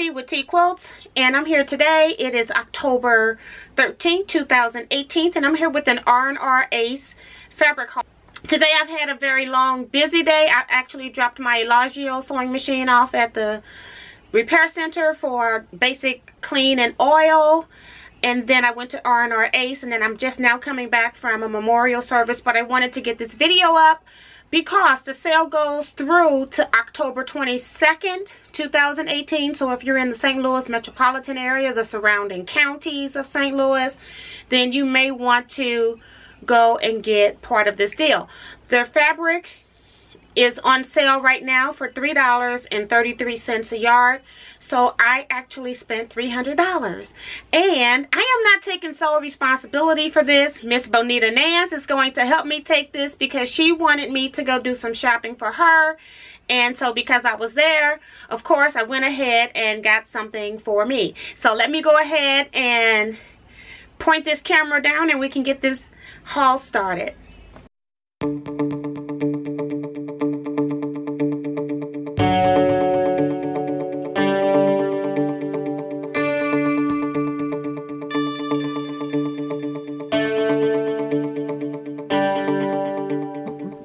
Kalinowski with T Quilts, and I'm here today. It is October 13, 2018, and I'm here with an R&R Ace fabric haul. Today I've had a very long, busy day. I actually dropped my Elagio sewing machine off at the repair center for basic clean and oil. And then I went to R&R Ace, and then I'm just now coming back from a memorial service, but I wanted to get this video up because the sale goes through to October 22nd, 2018. So if you're in the St. Louis metropolitan area, the surrounding counties of St. Louis, then you may want to go and get part of this deal. Their fabric is on sale right now for $3.33 a yard. So I actually spent $300. And I am not taking sole responsibility for this. Miss Bonita Nance is going to help me take this because she wanted me to go do some shopping for her. And so because I was there, of course, I went ahead and got something for me. So let me go ahead and point this camera down and we can get this haul started.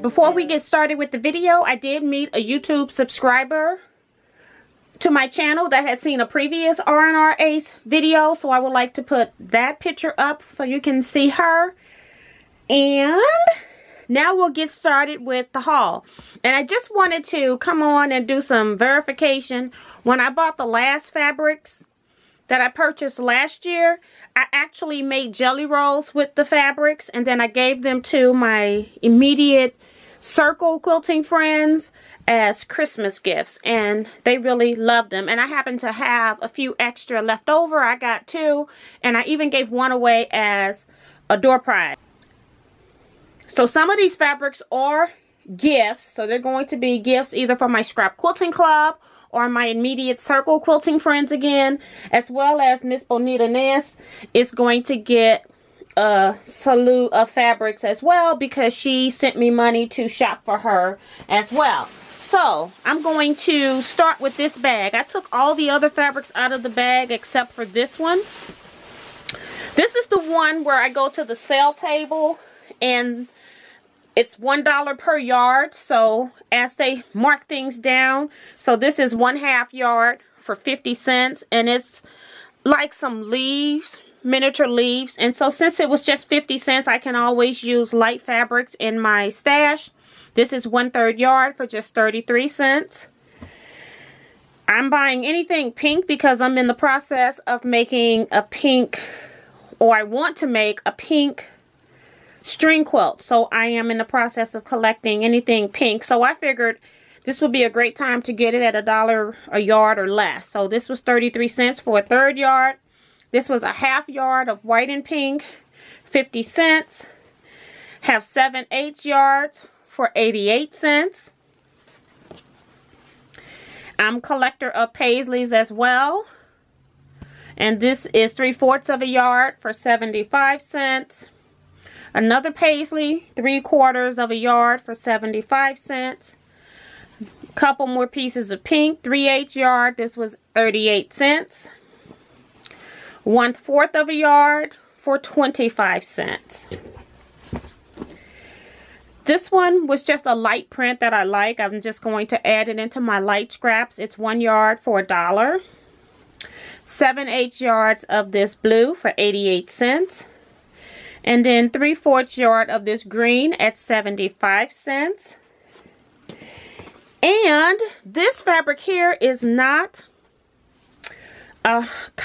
Before we get started with the video, I did meet a YouTube subscriber to my channel that had seen a previous R&R Ace video, so I would like to put that picture up so you can see her. And now we'll get started with the haul. And I just wanted to come on and do some verification. When I bought the last fabrics that I purchased last year, I actually made jelly rolls with the fabrics, and then I gave them to my immediate circle quilting friends as Christmas gifts, and they really loved them. And I happen to have a few extra left over. I got two, and I even gave one away as a door prize. So some of these fabrics are gifts, so they're going to be gifts either for my scrap quilting club or my immediate circle quilting friends again, as well as Miss Bonita Ness is going to get a salute of fabrics as well because she sent me money to shop for her as well. So I'm going to start with this bag. I took all the other fabrics out of the bag except for this one. This is the one where I go to the sale table and it's $1 per yard, so as they mark things down. So this is 1/2 yard for 50 cents, and it's like some leaves, miniature leaves. And so since it was just 50 cents, I can always use light fabrics in my stash. This is 1/3 yard for just 33 cents. I'm buying anything pink because I'm in the process of making a pink, or I want to make a pink string quilt, so I am in the process of collecting anything pink. So I figured this would be a great time to get it at $1 a yard or less. So this was 33 cents for a 1/3 yard. This was a 1/2 yard of white and pink, 50 cents. Have 7/8 yards for 88 cents. I'm a collector of paisleys as well, and this is 3/4 of a yard for 75 cents. Another paisley, 3/4 of a yard for 75 cents. A couple more pieces of pink, 3/8 yard. This was 38 cents. 1/4 of a yard for 25 cents. This one was just a light print that I like. I'm just going to add it into my light scraps. It's 1 yard for $1. 7/8 yards of this blue for 88 cents. And then 3/4 yard of this green at 75 cents. And this fabric here is not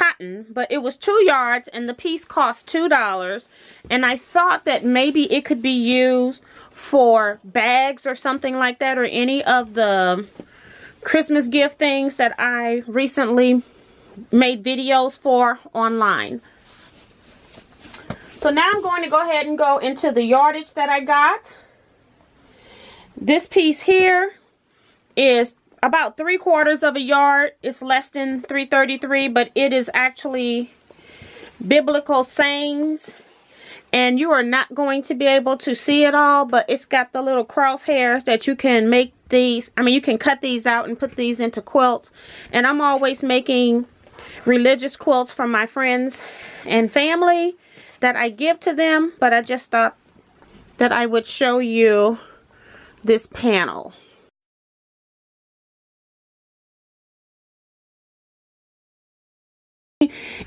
cotton, but it was 2 yards and the piece cost $2. And I thought that maybe it could be used for bags or something like that, or any of the Christmas gift things that I recently made videos for online. So now I'm going to go ahead and go into the yardage that I got. This piece here is about 3/4 of a yard. It's less than 333, but it is actually biblical sayings. And you are not going to be able to see it all, but it's got the little crosshairs that you can make these, I mean, you can cut these out and put these into quilts. And I'm always making religious quilts from my friends and family that I give to them, but I just thought that I would show you this panel.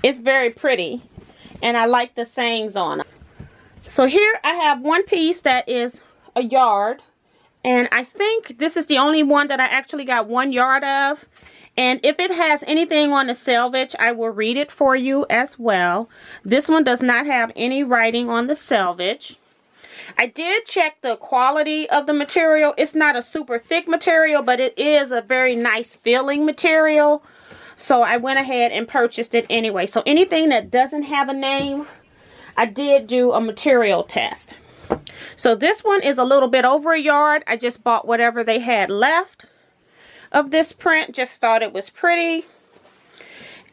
It's very pretty, and I like the sayings on it. So here I have one piece that is a yard, and I think this is the only one that I actually got 1 yard of. And if it has anything on the selvage, I will read it for you as well. This one does not have any writing on the selvage. I did check the quality of the material. It's not a super thick material, but it is a very nice feeling material. So I went ahead and purchased it anyway. So anything that doesn't have a name, I did do a material test. So this one is a little bit over a yard. I just bought whatever they had left of this print. Just thought it was pretty.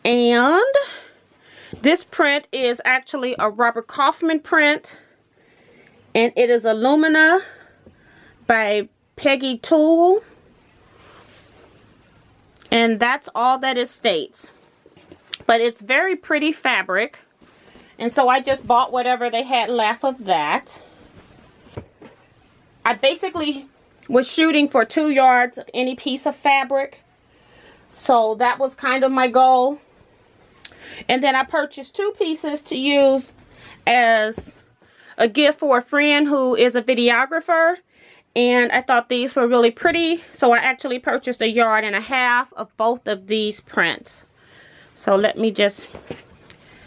And this print is actually a Robert Kaufman print. And it is Alumina by Peggy Tool. And that's all that it states. But it's very pretty fabric. And so I just bought whatever they had left of that. I basically was shooting for 2 yards of any piece of fabric. So that was kind of my goal. And then I purchased 2 pieces to use as a gift for a friend who is a videographer. And I thought these were really pretty, so I actually purchased 1.5 yards of both of these prints. So let me just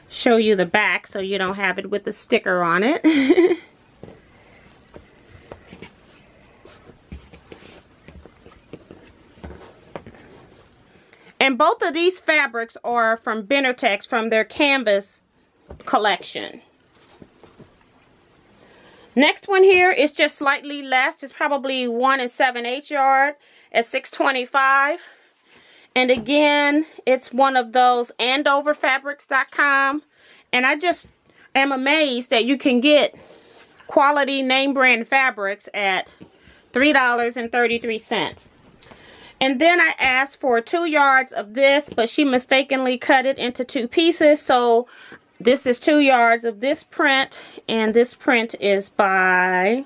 show you the back so you don't have it with the sticker on it. And both of these fabrics are from Benartex, from their Canvas collection. Next one here is just slightly less. It's probably 1 7/8 yard at $6.25. And again, it's one of those andoverfabrics.com. And I just am amazed that you can get quality name brand fabrics at $3.33. And then I asked for 2 yards of this, but she mistakenly cut it into 2 pieces. So this is 2 yards of this print, and this print is by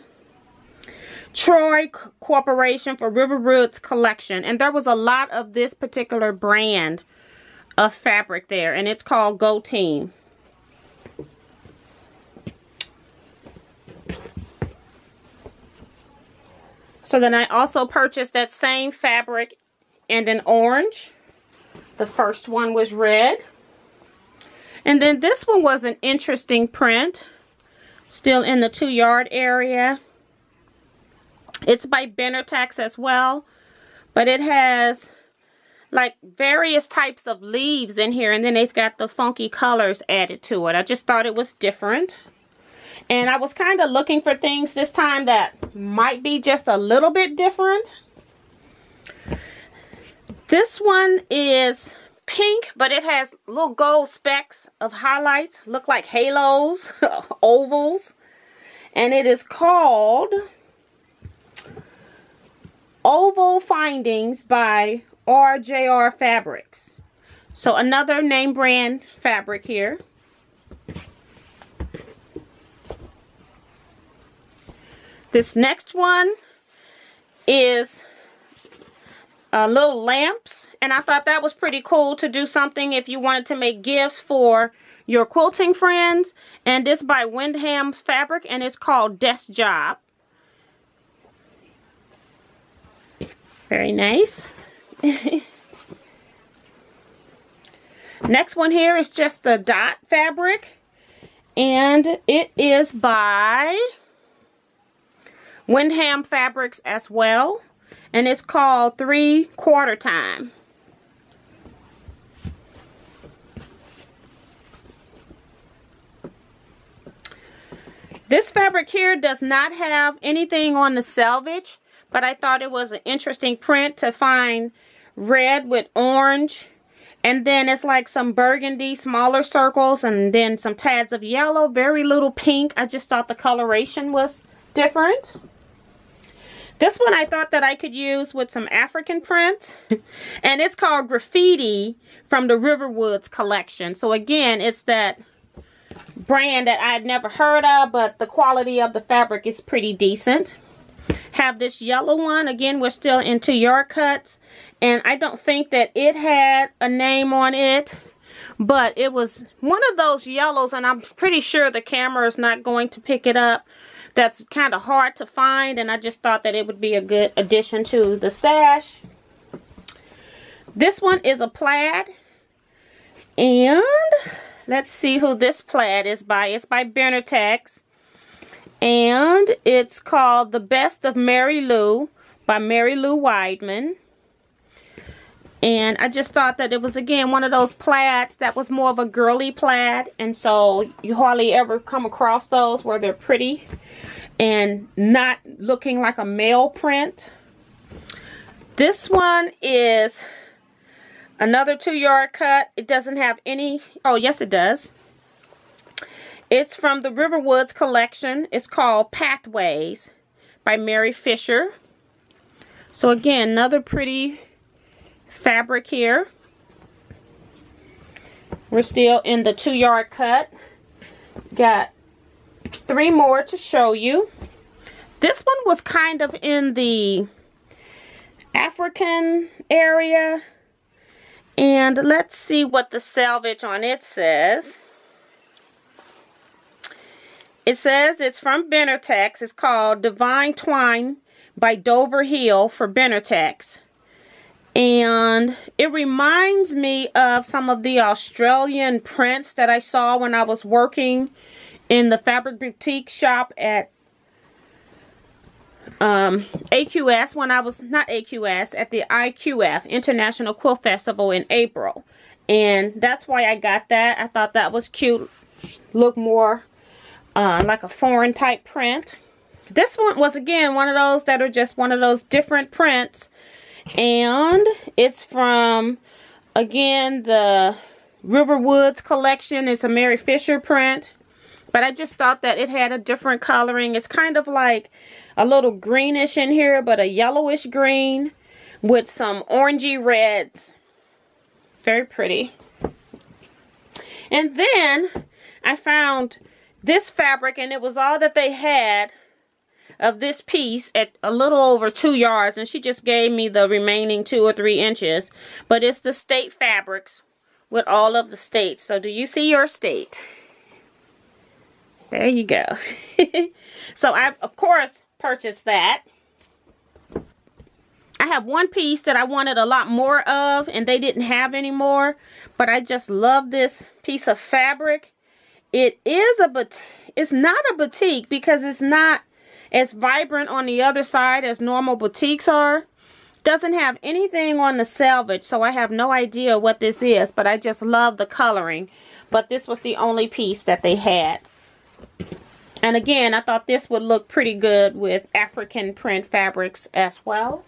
Troy Corporation for River Roots collection. And there was a lot of this particular brand of fabric there, and it's called Go Team. So then I also purchased that same fabric in an orange. The first one was red. And then this one was an interesting print, still in the 2 yard area. It's by Benartex as well, but it has like various types of leaves in here, and then they've got the funky colors added to it. I just thought it was different. And I was kind of looking for things this time that might be just a little bit different. This one is pink, but it has little gold specks of highlights, look like halos, ovals, and it is called Oval Findings by RJR Fabrics. So another name brand fabric here. This next one is little lamps, and I thought that was pretty cool to do something if you wanted to make gifts for your quilting friends. And this by Windham's fabric, and it's called Desk Job. Very nice. Next one here is just the dot fabric, and it is by Windham Fabrics as well. And it's called 3/4 Time. This fabric here does not have anything on the selvage, but I thought it was an interesting print to find red with orange. And then it's like some burgundy, smaller circles, and then some tads of yellow, very little pink. I just thought the coloration was different. This one I thought that I could use with some African print. And it's called Graffiti from the Riverwoods collection. So again, it's that brand that I'd never heard of, but the quality of the fabric is pretty decent. Have this yellow one. Again, we're still into yard cuts. And I don't think that it had a name on it, but it was one of those yellows, and I'm pretty sure the camera is not going to pick it up. That's kind of hard to find, and I just thought that it would be a good addition to the stash. This one is a plaid, and let's see who this plaid is by. It's by Benartex, and it's called The Best of Mary Lou by Mary Lou Weidman. And I just thought that it was, again, one of those plaids that was more of a girly plaid, and so you hardly ever come across those where they're pretty and not looking like a male print. This one is another 2-yard cut. It doesn't have any, oh yes it does. It's from the Riverwoods collection. It's called Pathways by Mary Fisher. So again, another pretty fabric here. We're still in the 2-yard cut. Got 3 more to show you. This one was kind of in the African area. And let's see what the salvage on it says. It says it's from Benartex. It's called Divine Twine by Dover Hill for Benartex. And it reminds me of some of the Australian prints that I saw when I was working in the fabric boutique shop at AQS, when I was, not AQS, at the IQF, International Quilt Festival in April. And that's why I got that. I thought that was cute. Looked more like a foreign type print. This one was, again, one of those that are just one of those different prints. And it's from, again, the Riverwoods collection. It's a Mary Fisher print. But I just thought that it had a different coloring. It's kind of like a little greenish in here, but a yellowish green with some orangey reds. Very pretty. And then I found this fabric, and it was all that they had of this piece at a little over 2 yards, and she just gave me the remaining 2 or 3 inches. But it's the state fabrics with all of the states. So do you see your state? There you go. So I, of course, purchased that. I have one piece that I wanted a lot more of, and they didn't have any more, but I just love this piece of fabric. It is a, but it's not a batik because it's not as vibrant on the other side as normal batiks are. Doesn't have anything on the selvage, so I have no idea what this is, but I just love the coloring. But this was the only piece that they had. And again, I thought this would look pretty good with African print fabrics as well.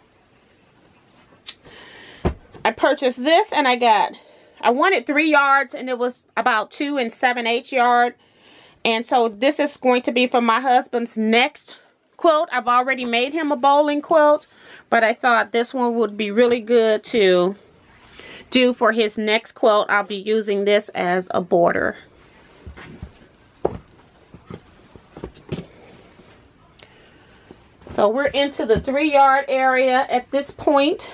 I purchased this, and I wanted 3 yards, and it was about 2 and 7/8 yards. And so this is going to be for my husband's next quilt. I've already made him a bowling quilt, but I thought this one would be really good to do for his next quilt. I'll be using this as a border. So we're into the 3-yard area at this point.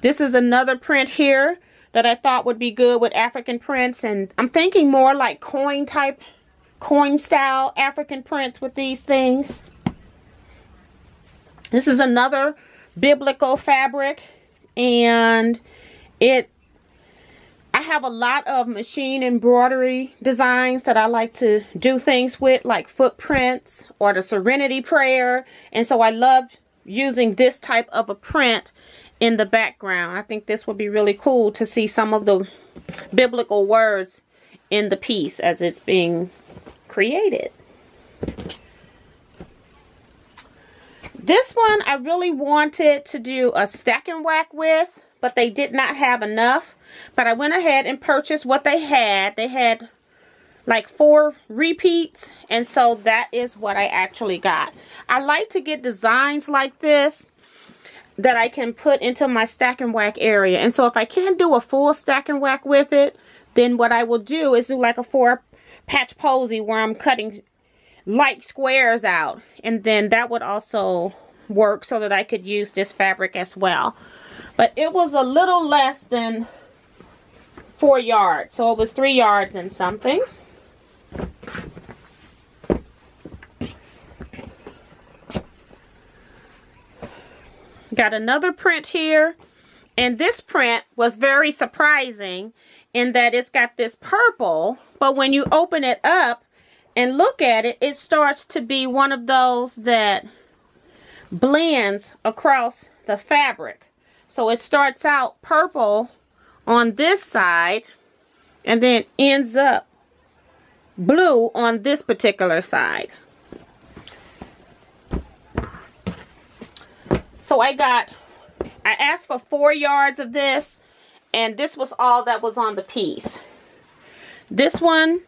This is another print here that I thought would be good with African prints, and I'm thinking more like coin type, coin style African prints with these things. This is another biblical fabric, and I have a lot of machine embroidery designs that I like to do things with, like footprints or the Serenity Prayer, and so I love using this type of a print in the background. I think this would be really cool to see some of the biblical words in the piece as it's being created. This one I really wanted to do a stack and whack with, but they did not have enough. But I went ahead and purchased what they had. They had like 4 repeats, and so that is what I actually got. I like to get designs like this that I can put into my stack and whack area, and so if I can't do a full stack and whack with it, then what I will do is do like a 4 patch posy where I'm cutting light squares out, and then that would also work so that I could use this fabric as well. But it was a little less than 4 yards, so it was 3 yards and something. Got another print here, and this print was very surprising in that it's got this purple, but when you open it up and look at it, it starts to be one of those that blends across the fabric. So it starts out purple on this side and then ends up blue on this particular side. So I asked for 4 yards of this, and this was all that was on the piece. This one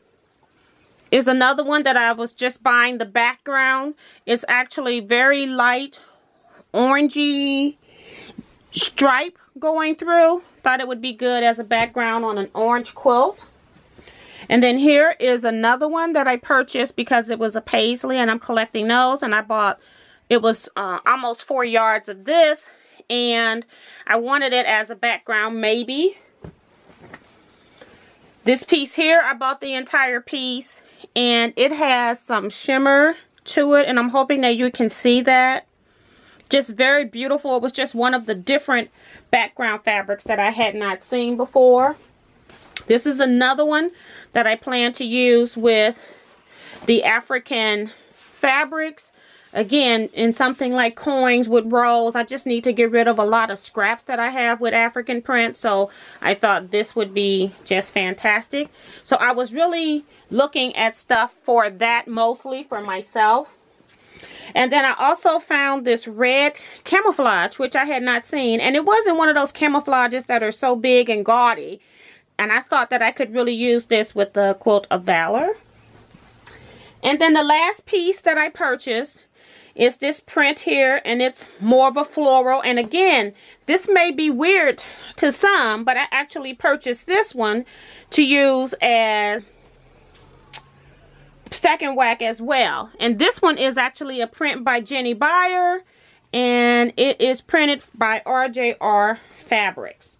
is another one that I was just buying. The background is actually very light orangey stripe going through. Thought it would be good as a background on an orange quilt. And then here is another one that I purchased because it was a paisley and I'm collecting those, and I bought, it was almost 4 yards of this, and I wanted it as a background maybe. This piece here, I bought the entire piece, and it has some shimmer to it, and I'm hoping that you can see that. Just very beautiful. It was just one of the different background fabrics that I had not seen before. This is another one that I plan to use with the African fabrics. Again, in something like coins with rolls, I just need to get rid of a lot of scraps that I have with African print, so I thought this would be just fantastic. So I was really looking at stuff for that mostly for myself. And then I also found this red camouflage, which I had not seen, and it wasn't one of those camouflages that are so big and gaudy, and I thought that I could really use this with the Quilt of Valor. And then the last piece that I purchased is this print here, and it's more of a floral. And again, this may be weird to some, but I actually purchased this one to use as stack and whack as well. And this one is actually a print by Jenny Beyer, and it is printed by RJR Fabrics.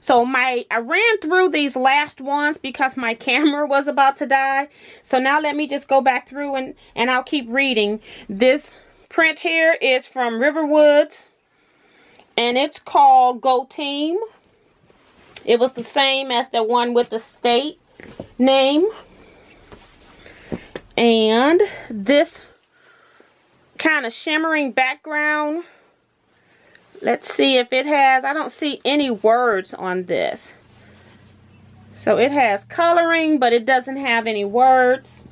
So I ran through these last ones because my camera was about to die. So now let me just go back through and I'll keep reading. This print here is from Riverwoods, and it's called Go Team. It was the same as the one with the state name. And this kind of shimmering background, let's see if it has, I don't see any words on this. So it has coloring, but it doesn't have any words.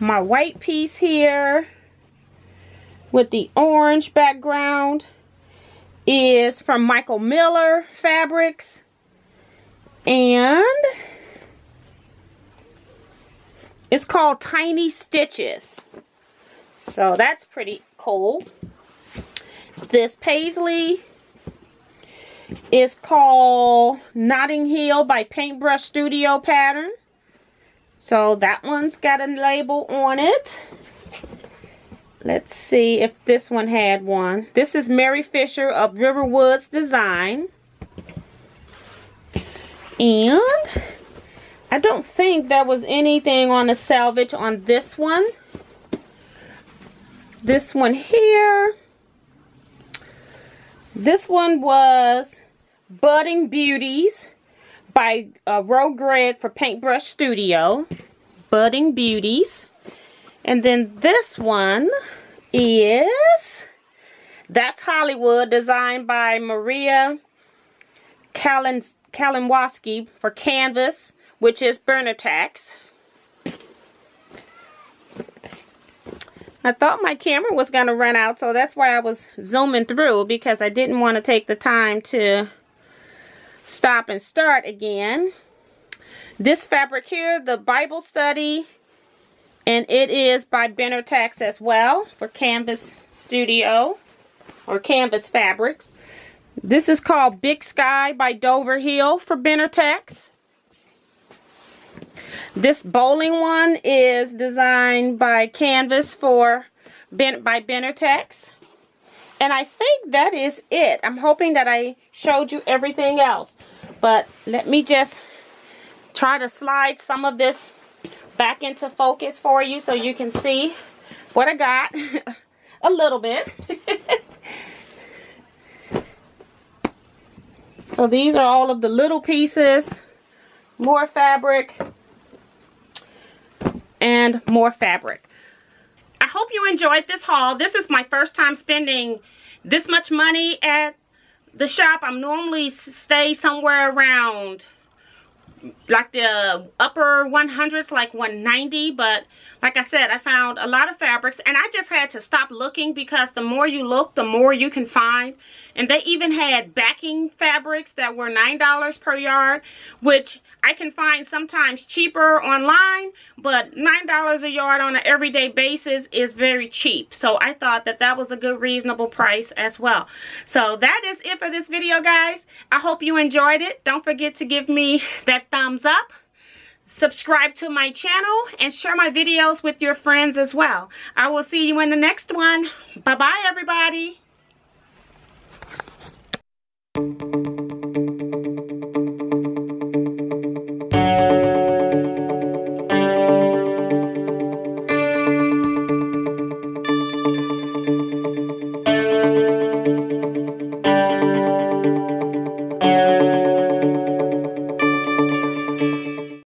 My white piece here with the orange background is from Michael Miller Fabrics, and it's called Tiny Stitches. So that's pretty cool. This paisley is called Notting Hill by Paintbrush Studio Pattern. So that one's got a label on it. Let's see if this one had one. This is Mary Fisher of Riverwoods Design. And I don't think there was anything on the salvage on this one. This one here. This one was Budding Beauties by Roe Greg for Paintbrush Studio, Budding Beauties. And then this one is That's Hollywood, designed by Maria Kalinowski for Canvas, which is Benartex. I thought my camera was going to run out, so that's why I was zooming through, because I didn't want to take the time to stop and start again. This fabric here, the Bible Study, and it is by Benartex as well for Canvas Studio or Canvas Fabrics. This is called Big Sky by Dover Hill for Benartex. This bowling one is designed by Canvas by Benartex. And I think that is it. I'm hoping that I showed you everything else. But let me just try to slide some of this back into focus for you so you can see what I got a little bit. So these are all of the little pieces, more fabric, and more fabric. I hope you enjoyed this haul. This is my first time spending this much money at the shop. I normally stay somewhere around like the upper 100s, like 190, but like I said, I found a lot of fabrics, and I just had to stop looking because the more you look, the more you can find. And they even had backing fabrics that were $9 per yard, which I can find sometimes cheaper online, but $9 a yard on an everyday basis is very cheap. So I thought that that was a good reasonable price as well. So that is it for this video, guys. I hope you enjoyed it. Don't forget to give me that thumbs up, subscribe to my channel, and share my videos with your friends as well. I will see you in the next one. Bye-bye, everybody.